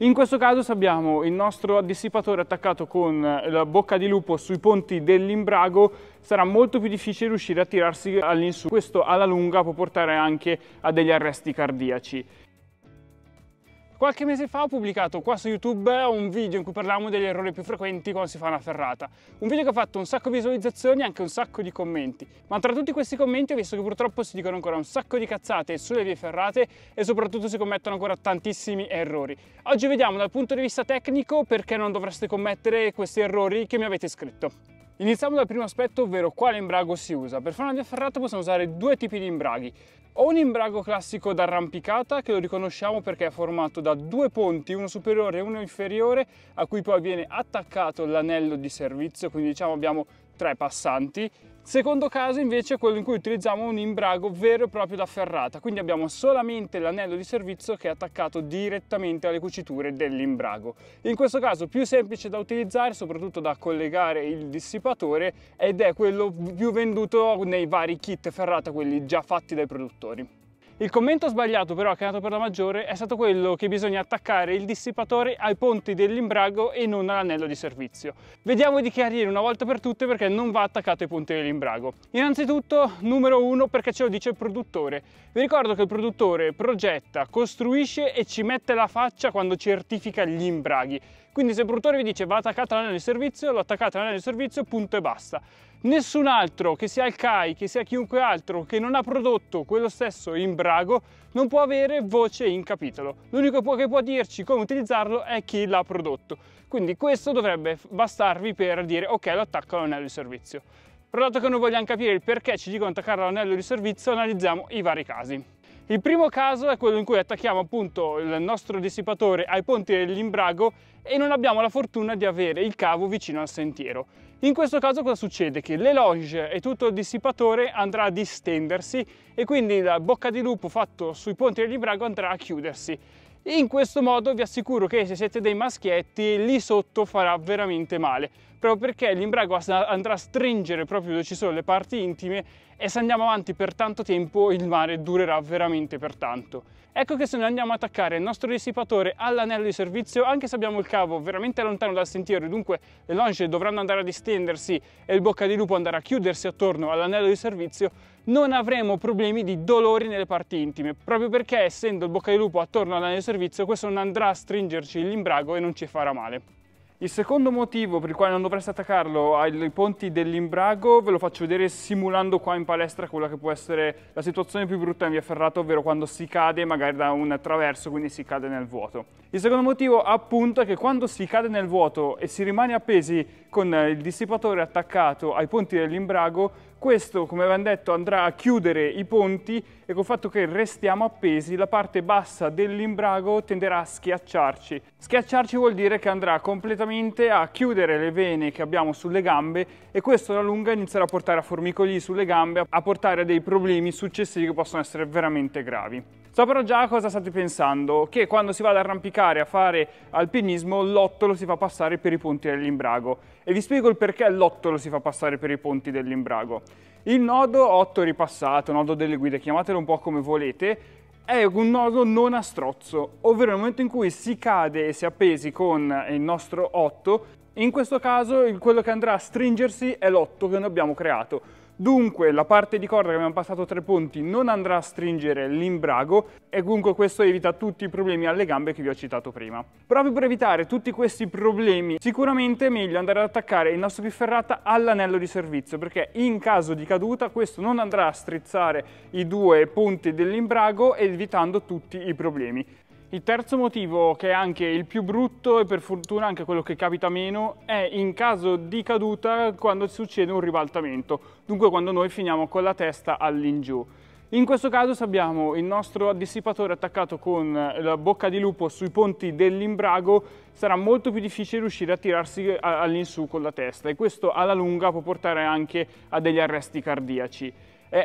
In questo caso abbiamo il nostro dissipatore attaccato con la bocca di lupo sui ponti dell'imbrago, sarà molto più difficile riuscire a tirarsi all'insù. Questo alla lunga può portare anche a degli arresti cardiaci. Qualche mese fa ho pubblicato qua su YouTube un video in cui parlavamo degli errori più frequenti quando si fa una ferrata. Un video che ha fatto un sacco di visualizzazioni e anche un sacco di commenti. Ma tra tutti questi commenti ho visto che purtroppo si dicono ancora un sacco di cazzate sulle vie ferrate e soprattutto si commettono ancora tantissimi errori. Oggi vediamo dal punto di vista tecnico perché non dovreste commettere questi errori che mi avete scritto. Iniziamo dal primo aspetto, ovvero quale imbrago si usa. Per fare una via ferrata possiamo usare due tipi di imbraghi. O un imbrago classico d'arrampicata, che lo riconosciamo perché è formato da due ponti, uno superiore e uno inferiore, a cui poi viene attaccato l'anello di servizio, quindi diciamo abbiamo tre passanti. Secondo caso invece è quello in cui utilizziamo un imbrago vero e proprio da ferrata, quindi abbiamo solamente l'anello di servizio che è attaccato direttamente alle cuciture dell'imbrago. In questo caso più semplice da utilizzare, soprattutto da collegare il dissipatore, ed è quello più venduto nei vari kit ferrata, quelli già fatti dai produttori. Il commento sbagliato però che è andato per la maggiore è stato quello che bisogna attaccare il dissipatore ai ponti dell'imbrago e non all'anello di servizio. Vediamo di chiarire una volta per tutte perché non va attaccato ai ponti dell'imbrago. Innanzitutto, numero uno, perché ce lo dice il produttore. Vi ricordo che il produttore progetta, costruisce e ci mette la faccia quando certifica gli imbraghi. Quindi se il produttore vi dice va attaccato all'anello di servizio, lo attaccate all'anello di servizio, punto e basta. Nessun altro, che sia il CAI, che sia chiunque altro, che non ha prodotto quello stesso imbrago, non può avere voce in capitolo. L'unico che può dirci come utilizzarlo è chi l'ha prodotto. Quindi questo dovrebbe bastarvi per dire ok, lo attacco all'anello di servizio. Però dato che noi vogliamo capire il perché ci dicono attaccare all'anello di servizio, analizziamo i vari casi. Il primo caso è quello in cui attacchiamo appunto il nostro dissipatore ai ponti dell'imbrago e non abbiamo la fortuna di avere il cavo vicino al sentiero. In questo caso cosa succede? Che l'élonge e tutto il dissipatore andrà a distendersi e quindi la bocca di lupo fatto sui ponti dell'imbrago andrà a chiudersi. In questo modo vi assicuro che se siete dei maschietti lì sotto farà veramente male, proprio perché l'imbrago andrà a stringere proprio dove ci sono le parti intime e se andiamo avanti per tanto tempo il male durerà veramente per tanto. Ecco che se noi andiamo ad attaccare il nostro dissipatore all'anello di servizio, anche se abbiamo il cavo veramente lontano dal sentiero e dunque le longe dovranno andare a distendersi e il bocca di lupo andrà a chiudersi attorno all'anello di servizio, non avremo problemi di dolori nelle parti intime, proprio perché essendo il bocca di lupo attorno all'anello di servizio questo non andrà a stringerci l'imbrago e non ci farà male. Il secondo motivo per il quale non dovreste attaccarlo ai ponti dell'imbrago ve lo faccio vedere simulando qua in palestra quella che può essere la situazione più brutta in via ferrata, ovvero quando si cade magari da un traverso, quindi si cade nel vuoto. Il secondo motivo appunto è che quando si cade nel vuoto e si rimane appesi con il dissipatore attaccato ai ponti dell'imbrago, questo, come abbiamo detto, andrà a chiudere i ponti e col fatto che restiamo appesi la parte bassa dell'imbrago tenderà a schiacciarci. Schiacciarci vuol dire che andrà completamente a chiudere le vene che abbiamo sulle gambe e questo alla lunga inizierà a portare a formicolii sulle gambe, a portare a dei problemi successivi che possono essere veramente gravi. So però già cosa state pensando, che quando si va ad arrampicare a fare alpinismo l'otto lo si fa passare per i ponti dell'imbrago e vi spiego il perché l'otto lo si fa passare per i ponti dell'imbrago. Il nodo 8 ripassato, nodo delle guide, chiamatelo un po' come volete, è un nodo non a strozzo, ovvero nel momento in cui si cade e si appesi con il nostro 8, in questo caso quello che andrà a stringersi è l'8 che noi abbiamo creato. Dunque la parte di corda che abbiamo passato tre ponti non andrà a stringere l'imbrago e comunque questo evita tutti i problemi alle gambe che vi ho citato prima. Proprio per evitare tutti questi problemi sicuramente è meglio andare ad attaccare il nostro via ferrata all'anello di servizio perché in caso di caduta questo non andrà a strizzare i due ponti dell'imbrago evitando tutti i problemi. Il terzo motivo, che è anche il più brutto e per fortuna anche quello che capita meno, è in caso di caduta quando succede un ribaltamento, dunque quando noi finiamo con la testa all'ingiù. In questo caso se abbiamo il nostro dissipatore attaccato con la bocca di lupo sui ponti dell'imbrago sarà molto più difficile riuscire a tirarsi all'insù con la testa e questo alla lunga può portare anche a degli arresti cardiaci.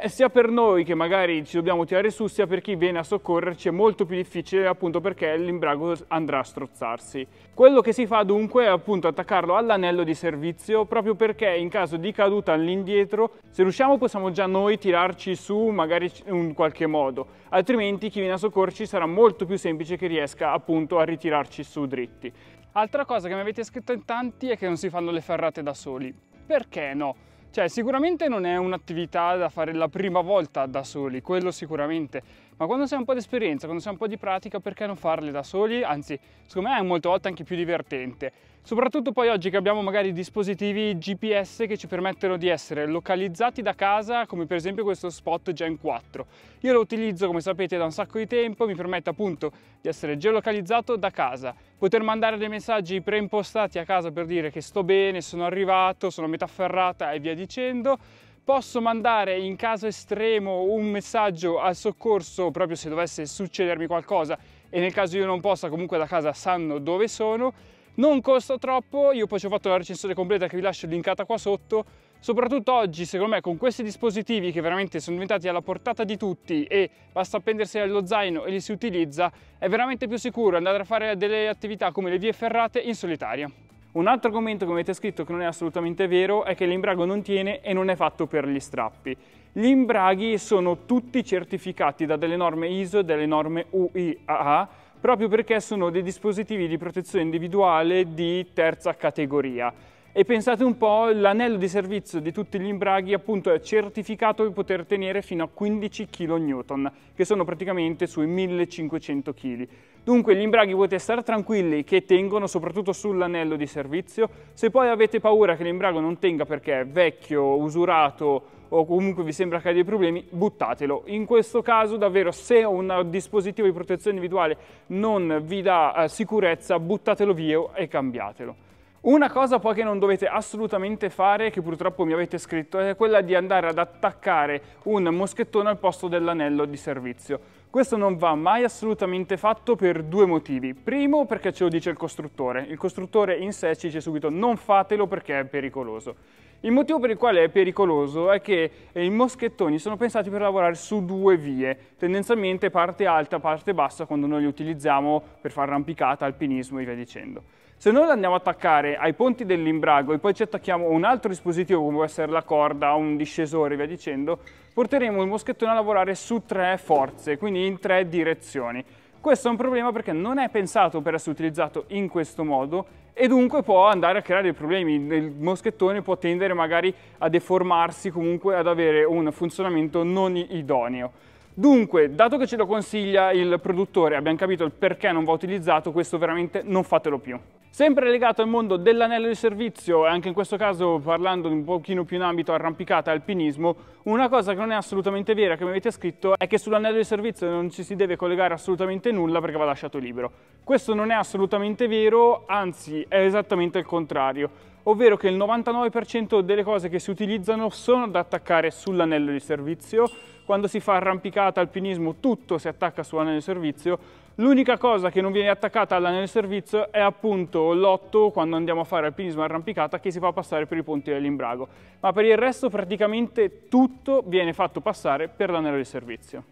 sia per noi che magari ci dobbiamo tirare su, sia per chi viene a soccorrerci è molto più difficile, appunto perché l'imbrago andrà a strozzarsi. Quello che si fa dunque è appunto attaccarlo all'anello di servizio, proprio perché in caso di caduta all'indietro, se riusciamo possiamo già noi tirarci su magari in qualche modo, altrimenti chi viene a soccorrerci sarà molto più semplice che riesca appunto a ritirarci su dritti. Altra cosa che mi avete scritto in tanti è che non si fanno le ferrate da soli. Perché no? Cioè, sicuramente non è un'attività da fare la prima volta da soli, quello sicuramente, ma quando si ha un po' di esperienza, quando si ha un po' di pratica, perché non farle da soli? Anzi, secondo me è molte volte anche più divertente. Soprattutto poi oggi che abbiamo magari dispositivi GPS che ci permettono di essere localizzati da casa, come per esempio questo Spot Gen 4. Io lo utilizzo, come sapete, da un sacco di tempo, mi permette appunto di essere geolocalizzato da casa, poter mandare dei messaggi preimpostati a casa per dire che sto bene, sono arrivato, sono a metà ferrata e via dicendo. Posso mandare in caso estremo un messaggio al soccorso proprio se dovesse succedermi qualcosa e nel caso io non possa, comunque da casa sanno dove sono. Non costa troppo, io poi ci ho fatto la recensione completa che vi lascio linkata qua sotto. Soprattutto oggi, secondo me, con questi dispositivi che veramente sono diventati alla portata di tutti e basta appendersi allo zaino e li si utilizza, è veramente più sicuro andare a fare delle attività come le vie ferrate in solitaria. Un altro commento che mi avete scritto che non è assolutamente vero è che l'imbrago non tiene e non è fatto per gli strappi. Gli imbraghi sono tutti certificati da delle norme ISO e delle norme UIAA proprio perché sono dei dispositivi di protezione individuale di terza categoria. E pensate un po', l'anello di servizio di tutti gli imbraghi appunto è certificato di poter tenere fino a 15 kN, che sono praticamente sui 1500 kg. Dunque gli imbraghi potete stare tranquilli che tengono soprattutto sull'anello di servizio. Se poi avete paura che l'imbrago non tenga perché è vecchio, usurato o comunque vi sembra che abbia dei problemi, buttatelo. In questo caso davvero, se un dispositivo di protezione individuale non vi dà sicurezza, buttatelo via e cambiatelo. Una cosa poi che non dovete assolutamente fare, che purtroppo mi avete scritto, è quella di andare ad attaccare un moschettone al posto dell'anello di servizio. Questo non va mai assolutamente fatto per due motivi. Primo, perché ce lo dice il costruttore. Il costruttore in sé ci dice subito non fatelo perché è pericoloso. Il motivo per il quale è pericoloso è che i moschettoni sono pensati per lavorare su due vie, tendenzialmente parte alta, parte bassa, quando noi li utilizziamo per fare arrampicata, alpinismo e via dicendo. Se noi andiamo a attaccare ai ponti dell'imbrago e poi ci attacchiamo a un altro dispositivo come può essere la corda, un discesore e via dicendo, porteremo il moschettone a lavorare su tre forze, quindi in tre direzioni. Questo è un problema perché non è pensato per essere utilizzato in questo modo e dunque può andare a creare dei problemi. Il moschettone può tendere magari a deformarsi, comunque ad avere un funzionamento non idoneo. Dunque, dato che ce lo consiglia il produttore, abbiamo capito il perché non va utilizzato, questo veramente non fatelo più. Sempre legato al mondo dell'anello di servizio, e anche in questo caso parlando un pochino più in ambito arrampicata e alpinismo, una cosa che non è assolutamente vera che mi avete scritto è che sull'anello di servizio non ci si deve collegare assolutamente nulla perché va lasciato libero. Questo non è assolutamente vero, anzi è esattamente il contrario. Ovvero che il 99% delle cose che si utilizzano sono da attaccare sull'anello di servizio. Quando si fa arrampicata, alpinismo, tutto si attacca sull'anello di servizio. L'unica cosa che non viene attaccata all'anello di servizio è appunto l'otto, quando andiamo a fare alpinismo arrampicata, che si fa passare per i ponti dell'imbrago. Ma per il resto praticamente tutto viene fatto passare per l'anello di servizio.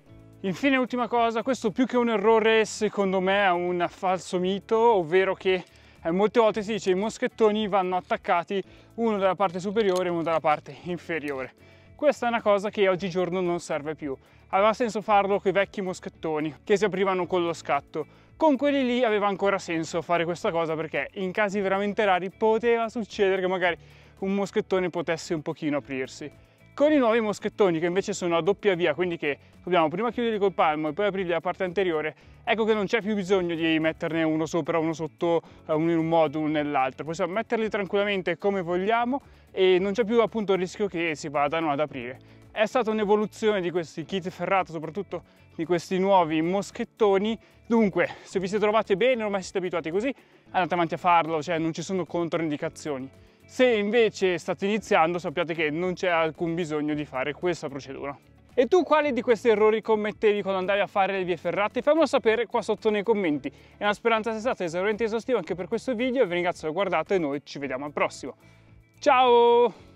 Infine, ultima cosa, questo più che un errore secondo me è un falso mito, ovvero che molte volte si dice che i moschettoni vanno attaccati uno dalla parte superiore e uno dalla parte inferiore. Questa è una cosa che oggigiorno non serve più. Aveva senso farlo con i vecchi moschettoni che si aprivano con lo scatto. Con quelli lì aveva ancora senso fare questa cosa perché in casi veramente rari poteva succedere che magari un moschettone potesse un pochino aprirsi. Con i nuovi moschettoni che invece sono a doppia via, quindi che dobbiamo prima chiuderli col palmo e poi aprirli la parte anteriore, ecco che non c'è più bisogno di metterne uno sopra, uno sotto, uno in un modo, uno nell'altro. Possiamo metterli tranquillamente come vogliamo e non c'è più appunto il rischio che si vadano ad aprire. È stata un'evoluzione di questi kit ferrata, soprattutto di questi nuovi moschettoni. Dunque, se vi siete trovati bene, ormai siete abituati così, andate avanti a farlo, cioè non ci sono controindicazioni. Se invece state iniziando, sappiate che non c'è alcun bisogno di fare questa procedura. E tu quali di questi errori commettevi quando andavi a fare le vie ferrate? Fammelo sapere qua sotto nei commenti. È una speranza sia stata esauriente e esaustiva anche per questo video e vi ringrazio per aver guardato e noi ci vediamo al prossimo. Ciao!